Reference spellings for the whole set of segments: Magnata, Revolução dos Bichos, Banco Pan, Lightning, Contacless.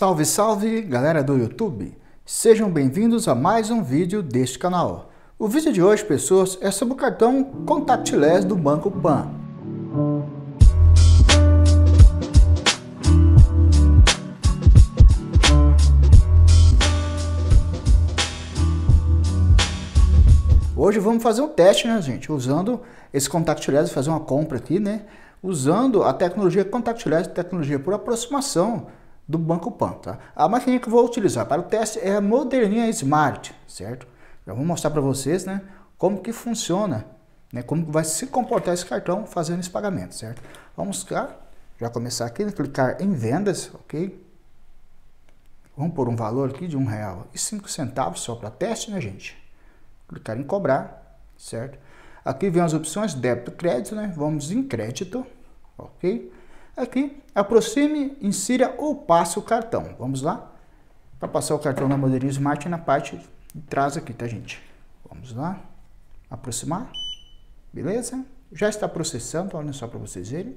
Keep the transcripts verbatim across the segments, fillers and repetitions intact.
Salve, salve, galera do YouTube! Sejam bem-vindos a mais um vídeo deste canal. O vídeo de hoje, pessoas, é sobre o cartão contactless do Banco Pan. Hoje vamos fazer um teste, né, gente? Usando esse contactless, fazer uma compra aqui, né? Usando a tecnologia contactless, tecnologia por aproximação, do Banco Pan, tá? A maquininha que eu vou utilizar para o teste é a moderninha Smart, certo? Já vou mostrar para vocês, né, como que funciona, né, como vai se comportar esse cartão fazendo esse pagamento, certo? Vamos cá, já começar aqui, né, clicar em vendas, ok? Vamos por um valor aqui de um real e cinco centavos só para teste, né, gente? Clicar em cobrar, certo? Aqui vem as opções débito, crédito, né? Vamos em crédito, ok? Aqui, aproxime, insira ou passe o cartão. Vamos lá? Para passar o cartão na moderninha Smart na parte de trás aqui, tá, gente? Vamos lá. Aproximar. Beleza? Já está processando, olha só para vocês verem.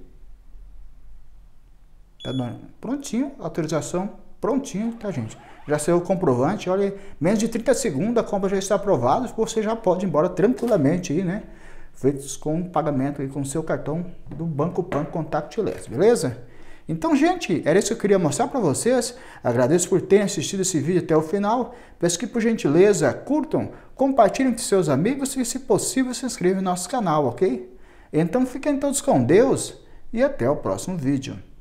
Tá dando prontinho, autorização prontinho, tá, gente? Já saiu o comprovante, olha aí. Menos de trinta segundos a compra já está aprovada, você já pode ir embora tranquilamente aí, né? Feitos com um pagamento aí com o seu cartão do Banco Pan contactless, beleza? Então, gente, era isso que eu queria mostrar para vocês. Agradeço por terem assistido esse vídeo até o final. Peço que, por gentileza, curtam, compartilhem com seus amigos e, se possível, se inscrevam no nosso canal, ok? Então, fiquem todos com Deus e até o próximo vídeo.